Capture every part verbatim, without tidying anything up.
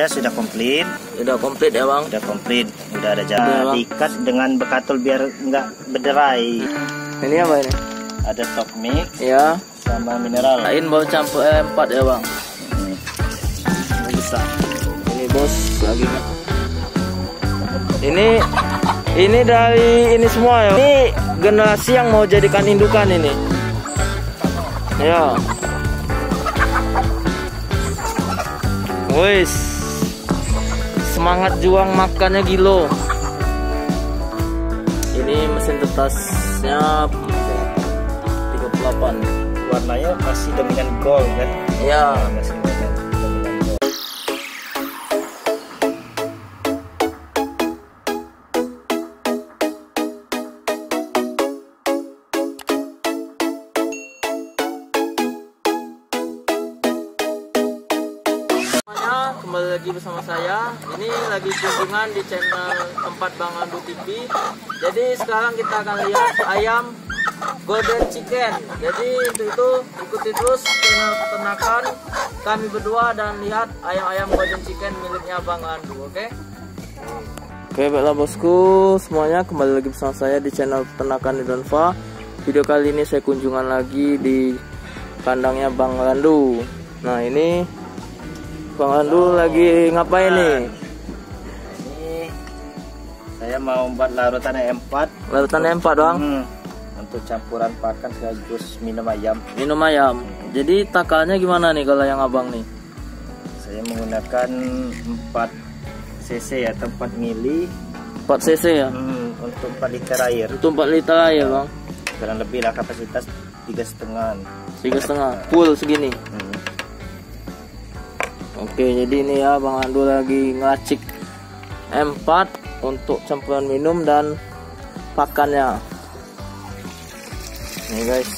Ya sudah komplit, sudah komplit ya bang, sudah komplit, sudah ada jalan diikat dengan bekatul biar nggak berderai. Ini apa ini? Ada stock mix, ya, sama mineral. Lain baru campur M empat ya bang. Ini, ini besar. Ini bos lagi. Ini, ini dari ini semua ya. Ini generasi yang mau jadikan indukan ini. Ya. Wes. Semangat juang makannya gilo. Ini mesin tetasnya tiga puluh delapan. Warnanya masih dominan gold kan? Iya. Masih dominan gold. Kembali lagi bersama saya. Ini lagi kunjungan di channel tempat Bang Andu T V. Jadi sekarang kita akan lihat ayam Golden Chicken. Jadi untuk itu ikuti terus channel peternakan kami berdua dan lihat ayam-ayam Golden Chicken miliknya Bang Andu. Oke? Oke, baiklah bosku, semuanya kembali lagi bersama saya di channel peternakan Ridwan Farm. Video kali ini saya kunjungan lagi di kandangnya Bang Randu. Nah, ini Bang Handul oh, lagi ngapain nih? Ini saya mau buat larutan M empat. Larutan M empat bang? Hmm, untuk campuran pakan sekaligus minum ayam. Minum ayam. Hmm. Jadi takalnya gimana nih kalau yang abang nih? Saya menggunakan empat cc ya, tempat mili. empat cc ya? Hmm, untuk empat liter air. Untuk empat liter air bang? Kurang lebih lah kapasitas tiga setengah. Tiga setengah. Full segini. Hmm. Oke, jadi ini ya Bang Abdul lagi ngelacik M empat untuk campuran minum dan pakannya. Nih guys,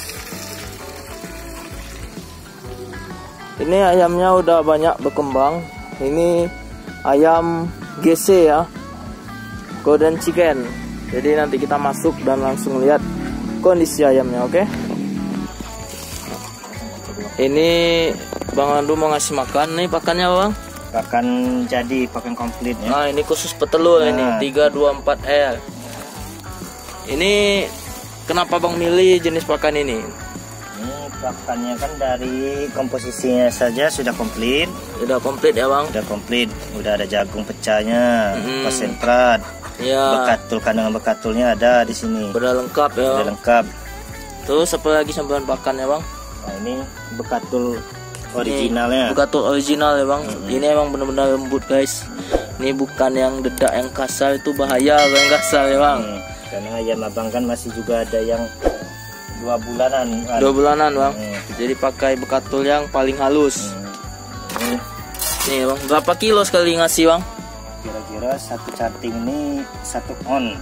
ini ayamnya udah banyak berkembang. Ini ayam G C ya, Golden Chicken. Jadi nanti kita masuk dan langsung lihat kondisi ayamnya, oke? Ini Bang Andu mau ngasih makan nih pakannya bang? Pakan jadi, pakan komplit ya. Nah, ini khusus petelur nah. Ini tiga dua empat L. Ini kenapa bang milih jenis pakan ini? Ini pakannya kan dari komposisinya saja sudah komplit. Sudah komplit ya bang? Sudah komplit, udah ada jagung pecahnya, hmm. konsentrat, ya. Bekatul, kandungan bekatulnya ada di sini. Udah lengkap ya? Udah lengkap. Terus apa lagi campuran pakannya bang? Nah, ini bekatul originalnya. Bekatul original ya bang. Hmm. Ini emang benar-benar lembut guys. Ini bukan yang dedak yang kasar, itu bahaya yang kasar ya bang. Hmm. Karena ayam abang kan masih juga ada yang dua bulanan. Dua bulanan bang. Hmm. Jadi pakai bekatul yang paling halus. Hmm. Hmm. Nih bang, berapa kilo sekali ngasih bang? Kira-kira satu cutting ini satu on.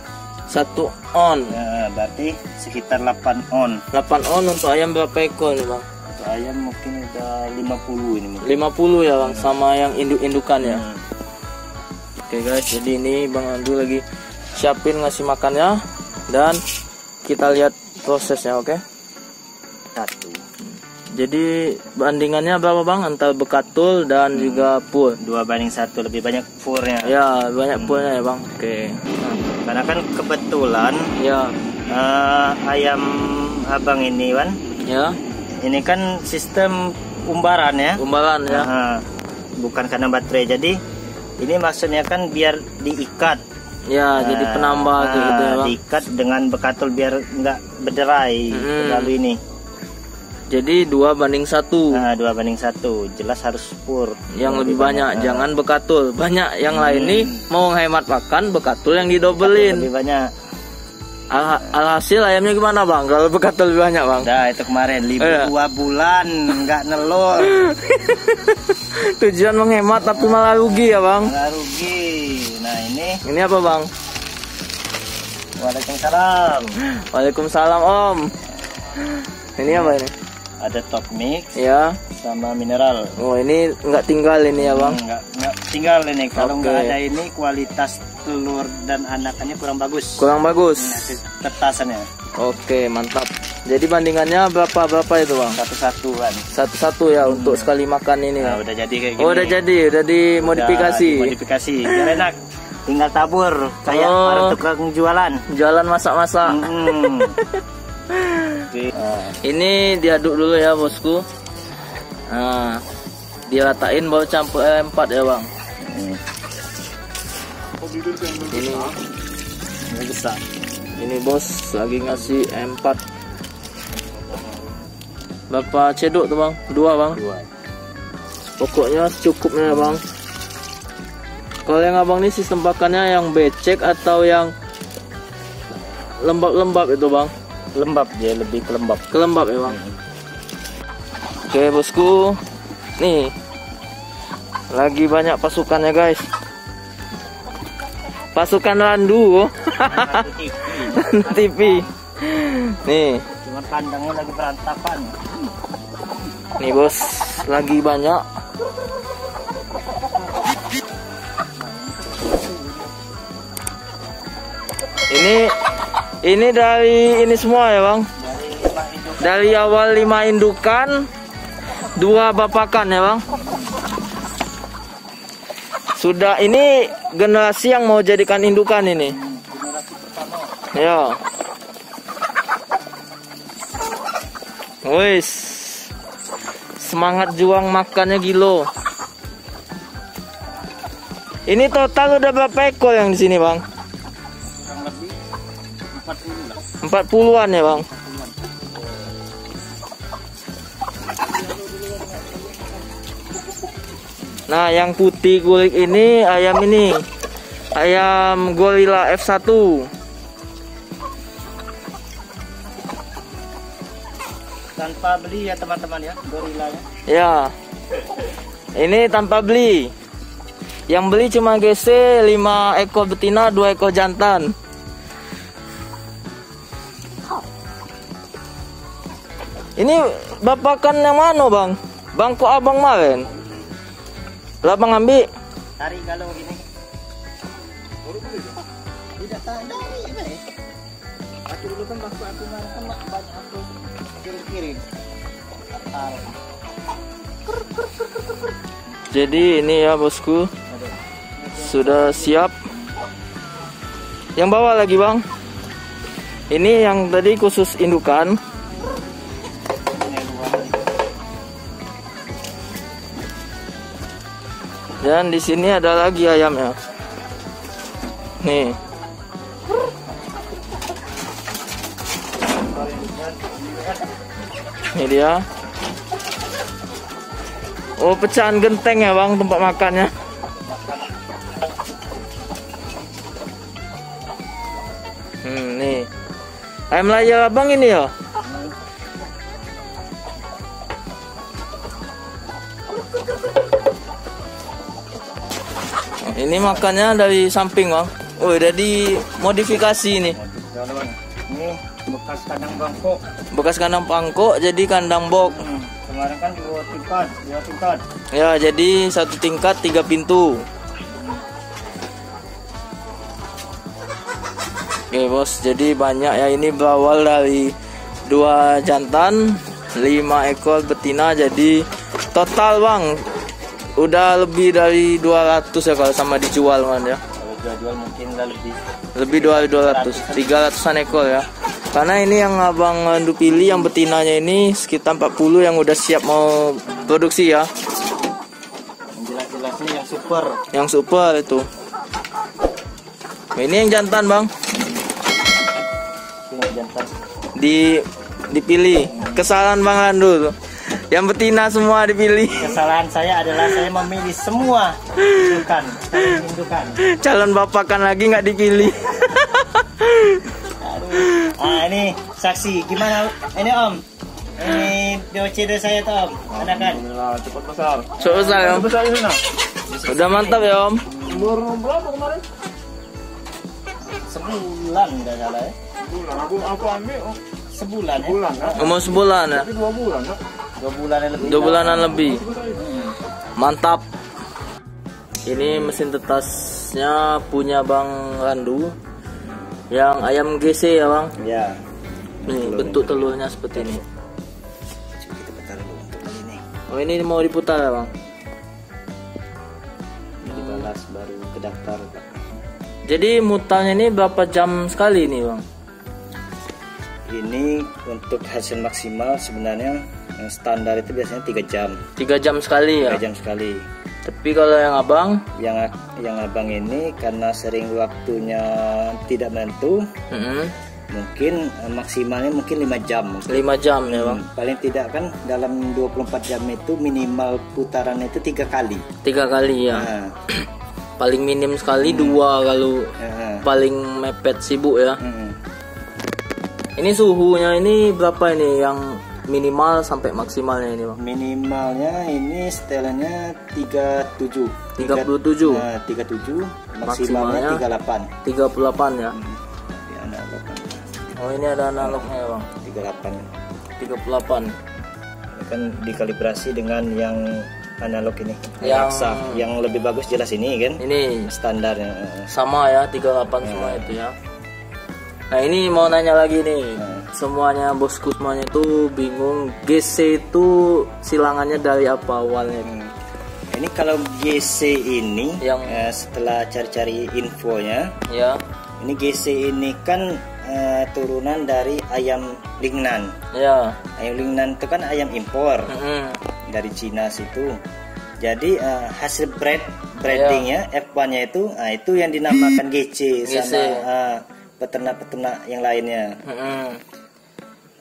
Satu on. Ya, berarti sekitar delapan on. delapan on untuk ayam berapa ekor nih bang? Untuk ayam mungkin udah lima puluh ini mungkin. lima puluh ya bang, hmm. sama yang induk-indukan ya. Hmm. Oke guys, jadi ini Bang Andu lagi siapin ngasih makannya dan kita lihat prosesnya, oke? Okay? Satu. Jadi bandingannya berapa bang antara bekatul dan hmm. juga pur? Dua banding satu, lebih banyak purnya. Ya, banyak hmm. purnya ya bang. Oke. Okay. Karena kan kebetulan ya uh, ayam abang ini Wan ya ini kan sistem umbaran ya umbaran ya uh, bukan karena baterai, jadi ini maksudnya kan biar diikat ya uh, jadi penambah uh, gitu ya, diikat dengan bekatul biar nggak berderai hmm. lalu ini jadi dua banding satu uh, dua banding satu jelas harus pur yang lebih, lebih banyak, banyak. Uh. Jangan bekatul banyak yang hmm. lain nih mau hemat makan bekatul yang didobelin bekatul lebih banyak. Al alhasil ayamnya gimana bang? Kalau bekatul lebih banyak bang? Nah itu kemarin libur oh, iya. dua bulan nggak nelur. Tujuan menghemat tapi malah rugi ya bang? Malah rugi. Nah ini. Ini apa bang? Waalaikumsalam. Waalaikumsalam om. Ini apa ini? Ada top mix ya sama mineral. Oh ini nggak tinggal ini ya bang? Nggak nggak tinggal ini. Kalau nggak ada ini kualitas telur dan anakannya kurang bagus. Kurang bagus. Nah, tetasannya. Oke mantap. Jadi bandingannya berapa-berapa itu bang? Satu-satu kan. Satu-satu ya hmm. untuk sekali makan ini ya? Nah, udah jadi kayak gini. Oh udah jadi, udah dimodifikasi. Udah dimodifikasi, biar enak. Tinggal tabur, kayak oh. para tukang jualan. Jualan masak-masak. Hmm. Nah. Ini diaduk dulu ya bosku. Nah, diratain baru campur M empat ya bang. Hmm. Ini yang besar. Ini bos lagi ngasih M empat. Berapa cedok tuh bang? Dua bang? Dua. Pokoknya secukupnya bang. Kalau yang abang ini sistem pakannya yang becek atau yang lembab-lembab itu bang? Lembab, dia lebih ke lembab. Ke lembab ya bang. Hmm. Oke bosku, nih lagi banyak pasukannya guys. Pasukan Randu. T V. Nih, cuman kandangnya lagi berantakan. Nih bos, lagi banyak. Ini ini dari ini semua ya, Bang. Dari awal lima indukan, dua bapakan ya, Bang. Sudah ini generasi yang mau jadikan indukan ini. Ya. Wis. Semangat juang makannya gilo. Ini total udah berapa ekor yang di sini, Bang? Kurang lebih empat puluh lah. empat puluhan ya, Bang. Nah, yang putih gulik ini ayam ini. Ayam gorila F satu. Tanpa beli ya teman-teman ya, gorilanya. Ya. Ini tanpa beli. Yang beli cuma G C lima ekor betina, dua ekor jantan. Ini bapakan yang mana, Bang? Bangku Abang Maren. Lah Bang ambil tarik kalau gini. Baru boleh ya? Tidak tarik. Aku dulu kan waktu aku marah sama banyak aku kirim-kirim. Jadi ini ya bosku. Sudah siap. Yang bawah lagi bang. Ini yang tadi khusus indukan. Dan di sini ada lagi ayamnya. Nih. Ini dia. Oh, pecahan genteng ya, Bang, tempat makannya. Hmm, nih. Ayam layar Abang ini ya? Ini makannya dari samping bang. Oh, udah dimodifikasi ini. Ini bekas kandang bangkok. Bekas kandang bangkok jadi kandang box. Hmm, kemarin kan dua tingkat, dua tingkat. Ya, jadi satu tingkat tiga pintu. Oke bos, jadi banyak ya, ini berawal dari dua jantan, lima ekor betina, jadi total bang. Udah lebih dari dua ratus ya kalau sama dijual kan ya. Kalau dijual mungkin lebih. Lebih dari dua ratus, tiga ratusan ekor ya. Karena ini yang Abang Randu pilih yang betinanya ini sekitar empat puluh yang udah siap mau produksi ya. Yang jelas-jelas ini yang super. Yang super itu. Ini yang jantan, Bang. Ini yang jantan. Di dipilih. Kesalahan Bang Randu tuh. Yang betina semua dipilih. Kesalahan saya adalah saya memilih semua indukan. Indukan. Calon bapakan lagi nggak dipilih. Aduh. Ah ini saksi gimana? Ini Om. Ini D O C saya tuh Om. Ada kan? Cepat besar. Cepat besar Om. Besar ini nah. Udah mantap ya Om. Umur berapa kemarin? Sebulan nggak salah ya? Sebulan. Aku aku ambil Om. Sebulan ya? Bulan, ya? Umur sebulan ya? Tapi dua bulan ya? Dua bulanan lebih. Dua bulanan lebih. Mantap. Ini mesin tetasnya punya Bang Randu. Yang ayam G C ya, Bang? Ya. Nih, bentuk telurnya seperti ini. Coba kita putar dulu untuk ini. Oh, ini mau diputar ya, Bang? Ini dibalas baru ke daftar, Pak. Jadi mutarnya ini berapa jam sekali nih, Bang? Ini untuk hasil maksimal sebenarnya yang standar itu biasanya tiga jam. tiga jam sekali ya? tiga jam sekali. Tapi kalau yang abang, yang yang abang ini karena sering waktunya tidak menentu, mm-hmm. mungkin maksimalnya mungkin lima jam. lima jam ya, Bang. Hmm, paling tidak kan dalam dua puluh empat jam itu minimal putaran itu tiga kali. tiga kali ya. Nah. Paling minim sekali hmm. dua kalau nah. paling mepet sibuk ya. Hmm. Ini suhunya ini berapa ini yang minimal sampai maksimalnya ini, Bang? Minimalnya ini setelannya tiga puluh tujuh. tiga puluh tujuh. Nah, tiga puluh tujuh, maksimalnya tiga puluh delapan. tiga puluh delapan ya. Hmm. Ini ada analog. Oh, ini ada analognya, Bang. tiga puluh delapan. tiga puluh delapan. Ini kan dikalibrasi dengan yang analog ini. Yang raksa. Yang lebih bagus jelas ini kan? Ini standarnya. Sama ya, tiga puluh delapan nah. semua itu ya. Nah, ini mau nanya lagi nih. Nah. Semuanya bosku semuanya itu bingung, G C itu silangannya dari apa awalnya? Hmm. Ini kalau G C ini yang eh, setelah cari-cari infonya ya, ini G C ini kan eh, turunan dari ayam Lingnan ya. Ayam Lingnan itu kan ayam impor mm-hmm. dari Cina situ. Jadi eh, hasil breed breedingnya ya. F one nya itu, nah, itu yang dinamakan G C, G C. Sama eh, peternak-peternak yang lainnya. Mm-hmm.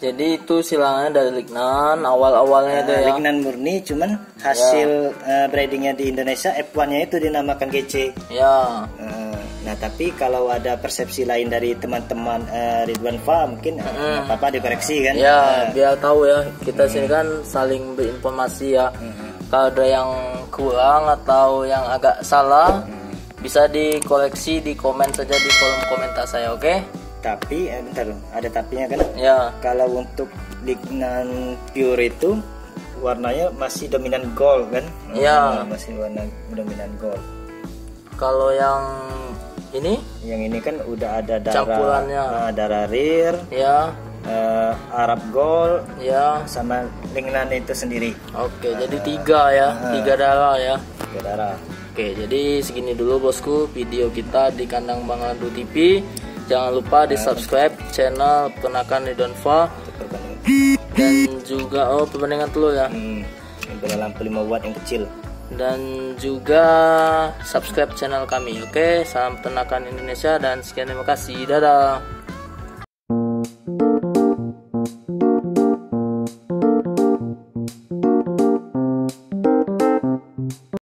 Jadi itu silangannya dari Lingnan, awal-awalnya itu uh, ya? Lingnan murni, cuman hasil yeah. uh, breedingnya di Indonesia F one-nya itu dinamakan G C. Ya. Yeah. Uh, nah tapi kalau ada persepsi lain dari teman-teman uh, Ridwan Farm mungkin mm. apa-apa dikoreksi kan? Ya, yeah, uh. biar tahu ya, kita mm. sini kan saling berinformasi ya. Mm. Kalau ada yang kurang atau yang agak salah, mm. bisa dikoreksi di komen saja di kolom komentar saya, oke? Okay? Tapi eh, bentar ada tapinya kan ya. Kalau untuk Lingnan pure itu warnanya masih dominan gold kan ya, masih warna dominan gold. Kalau yang ini yang ini kan udah ada darah campurannya, uh, darah rear ya, uh, Arab gold ya, sama Lingnan itu sendiri. Oke, uh, jadi tiga ya, uh, tiga darah ya, tiga darah. Oke, jadi segini dulu bosku video kita di kandang Bang Randu T V. Jangan lupa di subscribe channel peternakan Ridwan Farm dan juga oh perbandingan telur ya, hmm, dengan lampu lima watt yang kecil, dan juga subscribe channel kami. Oke, salam peternakan Indonesia dan sekian, terima kasih, dadah.